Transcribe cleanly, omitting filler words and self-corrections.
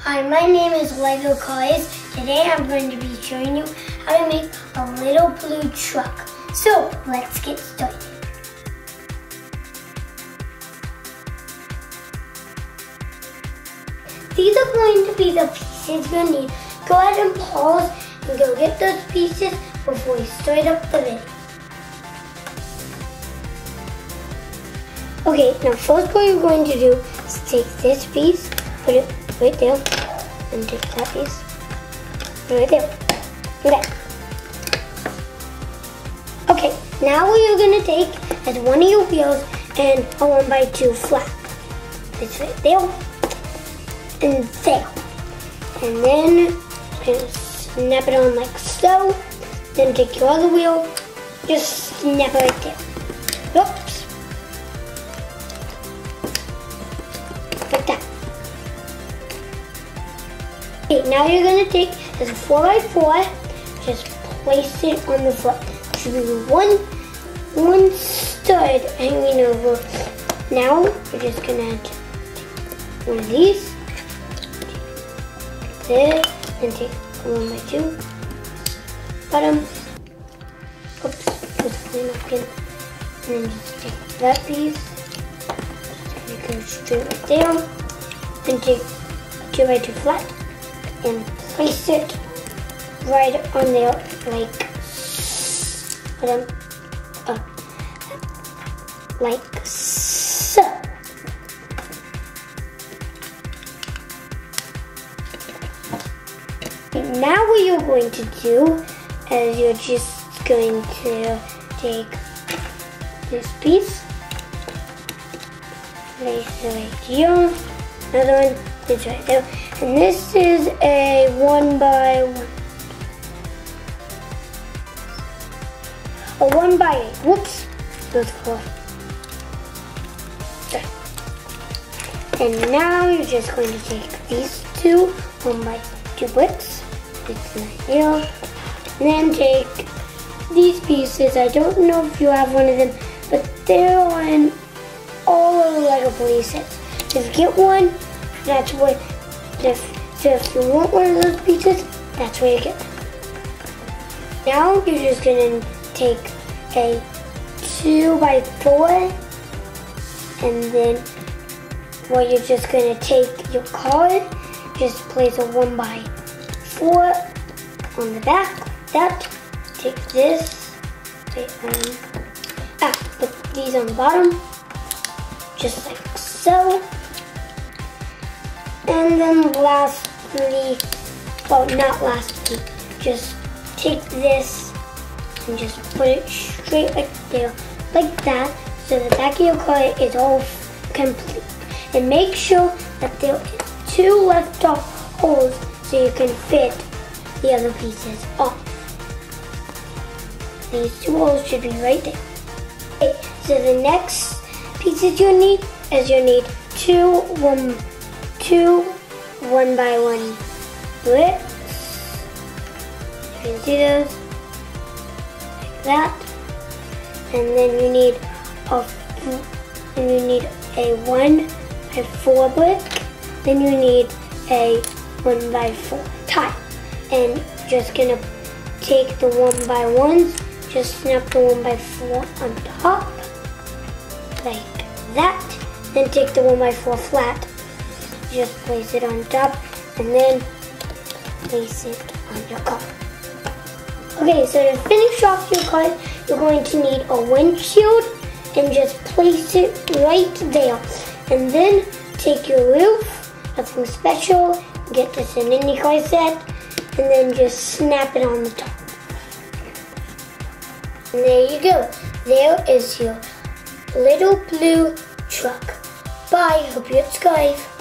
Hi, my name is LegoCarrs. Today I'm going to be showing you how to make a little blue truck. So let's get started. These are going to be the pieces you'll need. Go ahead and pause and go get those pieces before you start up the video. Okay, now first what you're going to do is take this piece, put it right there, and take that piece right there. Okay, now what you're going to take is one of your wheels and a 1x2 flat. It's right there and there. And then you're going to snap it on like so. Then take your other wheel, just snap it right there. Oops. Like that. Okay, now you're going to take this 4x4, just place it on the front. Should be one stud hanging over. Now you're just going to add one of these. There, and take 1x2. Bottom. Oops, just clean up again. And then just take that piece. You go straight right there, and take a 2x2 flat, and place it right on there like so. And now what you're going to do is you're just going to take this piece. Place it right here. Another one is right there. And this is a 1x1. A 1x8. Whoops. Those four. There. And now you're just going to take these two 1x2 bricks. It's right here. And then take these pieces. I don't know if you have one of them, but they're on all of the Lego police sets. Just get one. That's what. So if you want one of those pieces, that's where you get them. Now you're just gonna take a 2x4, and then what you're just gonna take your card. Just place a 1x4 on the back. That. Take this. Put these on the bottom. Just like so. And then lastly, well, not lastly, just take this and just put it straight right there, like that, so the back of your car is all complete. And make sure that there are two left off holes so you can fit the other pieces off. These two holes should be right there. Okay, so the next pieces you need is you need two 1x1 bricks. You can see those like that. And then you need a 1x4 brick. Then you need a 1x4 tie. And just gonna take the 1x1s. Just snap the 1x4 on top. Like that, then take the 1x4 flat, just place it on top, and then place it on your car. Okay, so to finish off your car, you're going to need a windshield, and just place it right there. And then take your roof, nothing special, get this in any car set, and then just snap it on the top. And there you go, there is your little blue truck. Bye, hope you subscribe.